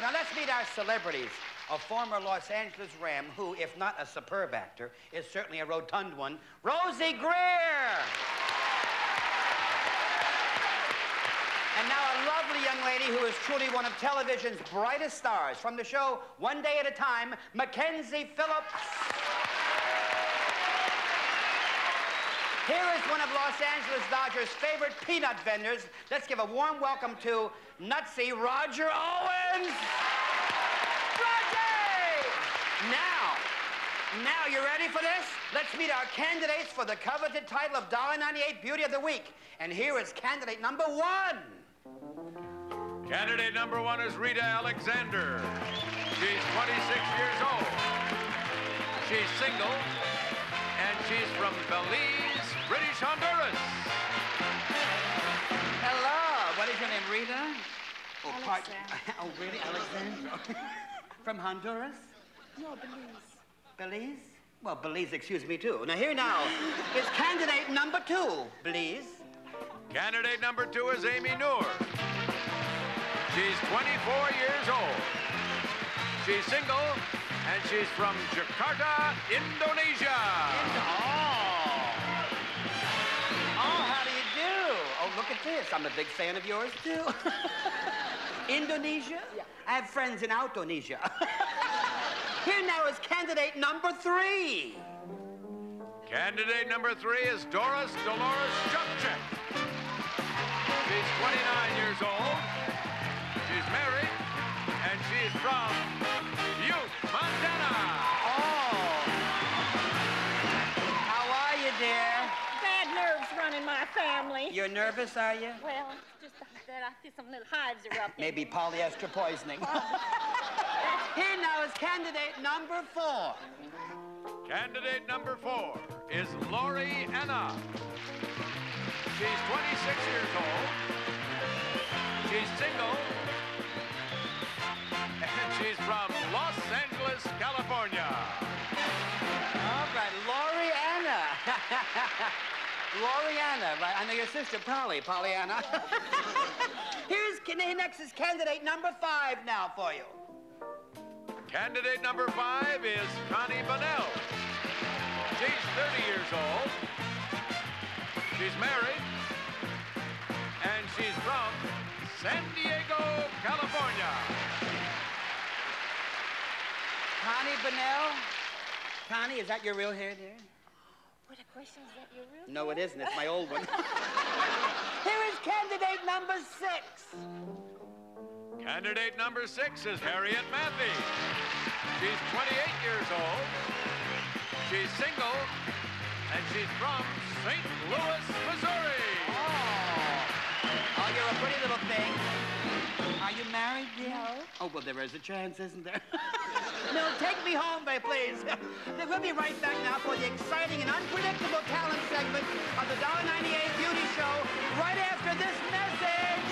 Now let's meet our celebrities. A former Los Angeles Ram who, if not a superb actor, is certainly a rotund one, Rosie Greer. And now a lovely young lady who is truly one of television's brightest stars from the show One Day at a Time, Mackenzie Phillips. Here is one of Los Angeles Dodgers' favorite peanut vendors. Let's give a warm welcome to Nutsy Roger Owens. Now, you ready for this? Let's meet our candidates for the coveted title of $1.98 Beauty of the Week. And here is candidate number one. Candidate number one is Rita Alexander. She's 26 years old. She's single, and she's from Belize, British Honduras. Hello, what is your name, Rita? Oh, Alexander. Oh, really, Alexander? From Honduras? No, Belize. Belize? Well, Belize, excuse me, too. Now, here now is candidate number two, Belize. Candidate number two is Amy Noor. She's 24 years old. She's single, and she's from Jakarta, Indonesia. Oh, how do you do? Oh, look at this. I'm a big fan of yours, too. Indonesia? Yeah. I have friends in Indonesia. Here now is candidate number three. Candidate number three is Doris Dolores Chukchuk. She's 29 years old. She's married, and she's from Butte, Montana. Oh. How are you, dear? Bad nerves run in my family. You're nervous, are you? Well, just that I see some little hives erupting. Maybe polyester poisoning. Here now is candidate number four. Candidate number four is Lori Anna. She's 26 years old. She's single. And she's from Los Angeles, California. All right, Lori Anna. Lori Anna, right? I know your sister, Polly. Polly Anna. Next is candidate number five now for you. Candidate number five is Connie Bunnell. She's 30 years old. She's married. And she's from San Diego, California. Connie Bunnell? Connie, is that your real hair there? What a question, is that your real hair? No, it isn't. It's my old one. Here is candidate number six. Candidate number six is Harriet Matthews. She's 28 years old. She's single, and she's from St. Louis, Missouri. Oh, you're a pretty little thing. Are you married, dear? No. Oh, well, there is a chance, isn't there? No, take me home, babe, please. We'll be right back now for the exciting and unpredictable talent segment of the $1.98 Beauty Show right after this message.